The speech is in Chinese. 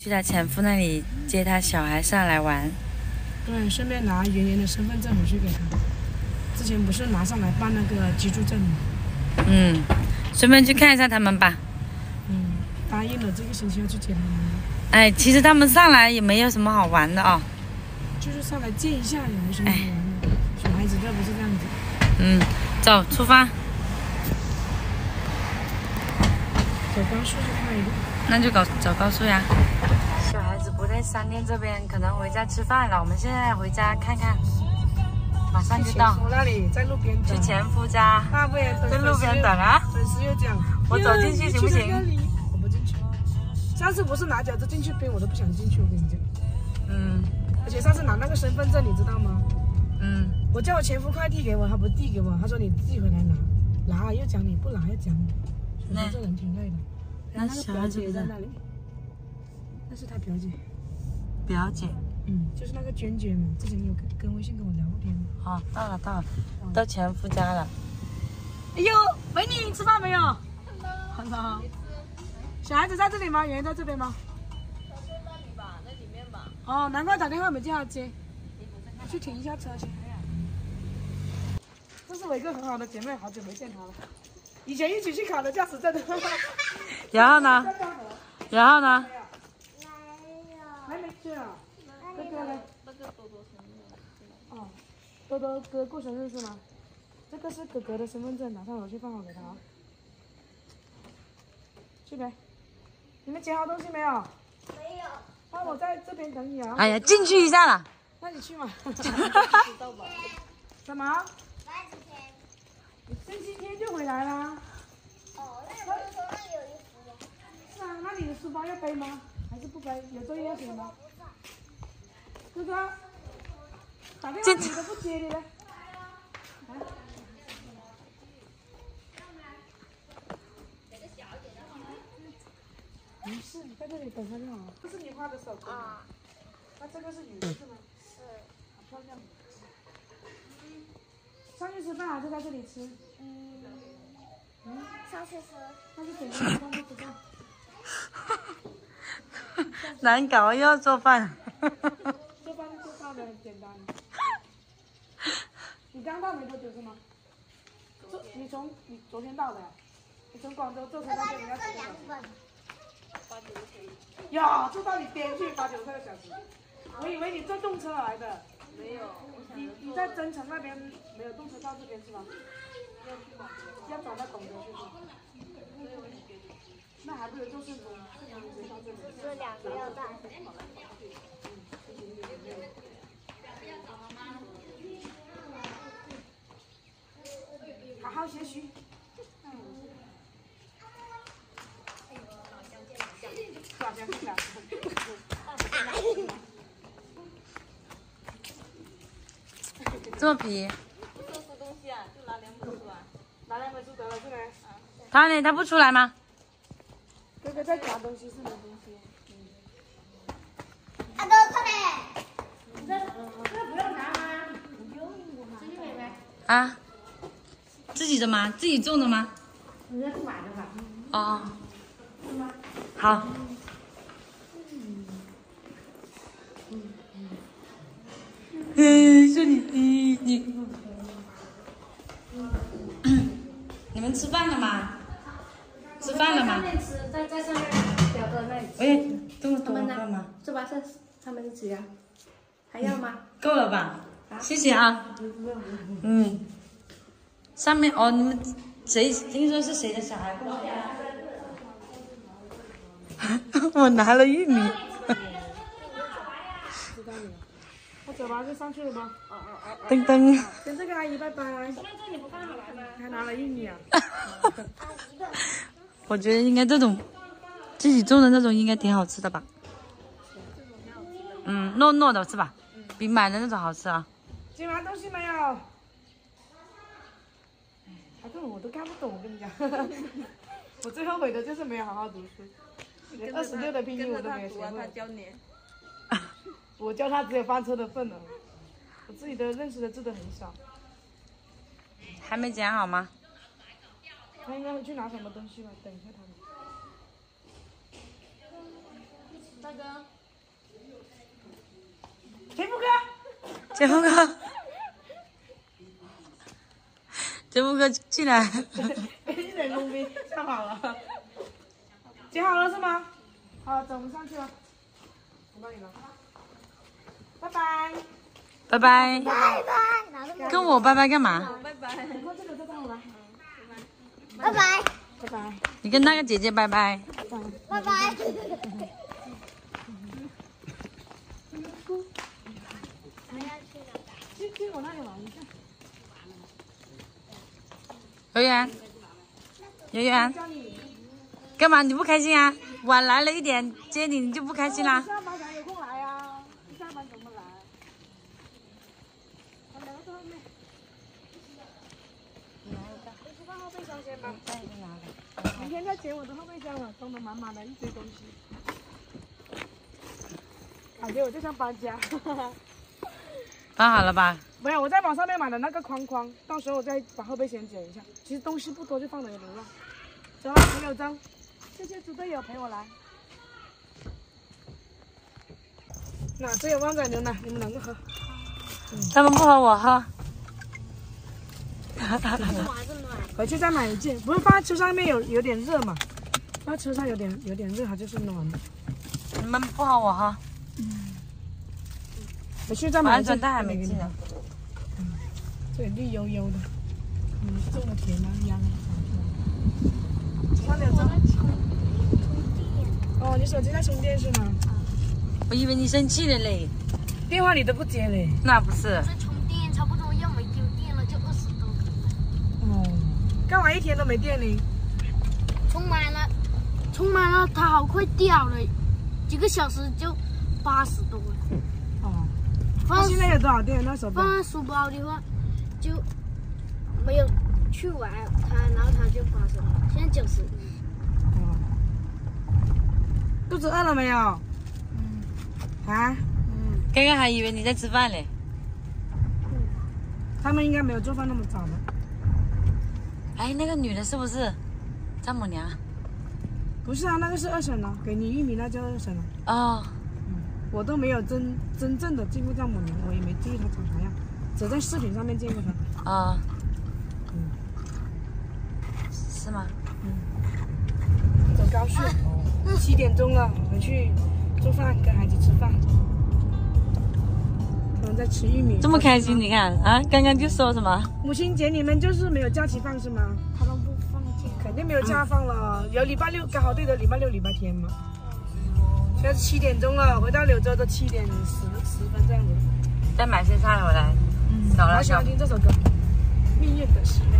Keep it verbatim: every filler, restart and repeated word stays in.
去她前夫那里接她小孩上来玩。对，顺便拿圆圆的身份证回去给她。之前不是拿上来办那个居住证吗？嗯，顺便去看一下他们吧。嗯，答应了这个星期要去接他们。哎，其实他们上来也没有什么好玩的啊、哦。就是上来见一下也没什么好玩的。哎、小孩子都不是这样子。嗯，走，出发。走高速去看一个。 那就搞找高速呀。小孩子不在商店这边，可能回家吃饭了。我们现在回家看看，马上就到。去前夫那里，在路边等。去前夫家，在路边等啊。粉丝又讲，我走进去行不行？我不进去。上次不是拿饺子进去背，我都不想进去，我跟你讲。嗯。而且上次拿那个身份证，你知道吗？嗯。我叫我前夫快递给我，他不递给我，他说你自己回来拿，拿了又讲你不拿又讲你，所以这人挺累的。 那小表姐在那里，那是她表姐。表姐，嗯，就是那个娟娟嘛，之前有跟跟微信跟我聊过天。好，到了到了，到前夫家了。哎呦，美女，吃饭没有？好了。小孩子在这里吗？圆圆在这边吗？在那里吧，在里面吧。哦，难怪打电话没叫他接。我去停一下车先。这是我一个很好的姐妹，好久没见她了。 以前一起去考的驾驶证，然后呢？然后呢？还没去啊？哥哥呢？那个多多生日。哦，多多哥过生日是吗？这个是哥哥的身份证，拿上我去放好给他。去呗。你们捡好东西没有？没有。那我在这边等你啊。哎呀，进去一下啦。那你去嘛。什么？ 星期天就回来啦。哦，那我手上有一书包。是啊，那你的书包要背吗？还是不背？有作业要写吗？哥哥，打电话你都不接你了。来。没事，你在这里等他就好了。这是你画的手工啊？那这个是鱼是吗？是。好漂亮。 上去吃饭还是在这里吃？嗯，嗯，上去吃。那就点个东西吃饭。难搞，又要做饭。做饭就做饭的，很简单。你刚到没多久是吗？昨你从你昨天到的，你从广州坐车到这里要几个小时？呀，坐到你边去八九个小时。我以为你坐动车来的。 没有，你你在增城那边没有动车到这边是吧？要转到广州去是吧？那还不如坐顺风，直接到这里。这两个要到。好好学习。嗯。小江，小江，这么皮？不收拾东西啊，就拿两本书啊，拿两本书得了，进来。他呢？他不出来吗？哥哥在夹东西，是没东西。阿豆快点！你这这不用拿吗？不用我拿。自己买呗。啊？自己的吗？自己种的吗？你这是买的吧？哦。是吗？好。 嗯，说你你你，你们吃饭了吗？吃饭了吗？在上面吃，在在上面表哥那里吃。哎，这么多够吗？这把是他们的吃呀，还要吗？够了吧？谢谢啊。嗯。上面哦，你们谁听说是谁的小孩？我拿了玉米。 走吧，就上去了吧。噔噔。跟这个阿姨拜拜。那这你不放好来吗？还拿了玉米啊。我觉得应该这种自己种的那种应该挺好吃的吧。嗯，糯糯的是吧？比买的那种好吃啊。捡完东西没有？哎，这种我都看不懂，我跟你讲。我最后悔的就是没有好好读书，连二十六的拼音我都没有学会。他教你。 我教他只有翻车的份了，我自己的认识的字都很少。还没剪好吗？他应该会去拿什么东西吧？等一下他们。帅哥，杰夫哥，杰夫哥，杰夫哥进来，被日本工兵吓跑了。剪好了是吗？好，走，我们上去了。我帮你拿。拜拜，拜拜，拜拜，跟我拜拜干嘛？拜拜，你看这个就帮我拿。拜拜，拜拜，你跟那个姐姐拜拜。 拜拜。去去我那里玩一下。游园，游园，干嘛你不开心啊？晚来了一点接你，你就不开心啦？下班才有空来啊，下班怎么来？我两个在后面。你去放后备箱先吧。再一个拿来。 明天再捡我的后备箱了，装的满满的一堆东西，感觉我就像搬家。搬好了吧？没有，我在网上面买的那个框框，到时候我再把后备箱捡一下。其实东西不多，就放点流浪。走了，朋友走，谢谢猪队友陪我来。哪只有旺仔牛奶？你们两个喝。嗯、他们不喝，我喝。 回去再买一件，不是放在车上面有有点热嘛？放在车上有点有点热，它就是暖的。你们不好我哈。嗯。回去再买一件。安全带还没系呢。嗯，这里绿油油的，嗯，种的田啊，秧啊。放点针。哦，你手机在充电是吗？我以为你生气了嘞。电话你都不接嘞。那不是。 干嘛一天都没电呢？充满了，充满了，它好快掉了，几个小时就八十多了。哦，那现在有多少电？那手放在书包的话，就没有去玩它，然后它就八十多，现在九十一。哦，肚子饿了没有？嗯。啊？嗯。刚刚还以为你在吃饭嘞。嗯。他们应该没有做饭那么早吧？ 哎，那个女的是不是丈母娘？不是啊，那个是二婶啊，给你玉米那叫二婶啊。哦，嗯，我都没有真真正的见过丈母娘，我也没注意她长啥样，只在视频上面见过她。啊、哦，嗯，是吗？嗯，走高速，七点钟了，回去做饭，跟孩子吃饭。他们在吃玉米，这么开心，你看啊，刚刚就说什么？母亲节你们就是没有假期放是吗？他们不放假，肯定没有假放了，有礼拜六刚好对着礼拜六、礼拜天嘛。现在七点钟了，回到柳州都七点十十分这样子。再买些菜回来。嗯，好了，喜欢听这首歌，《蜜月的时代》。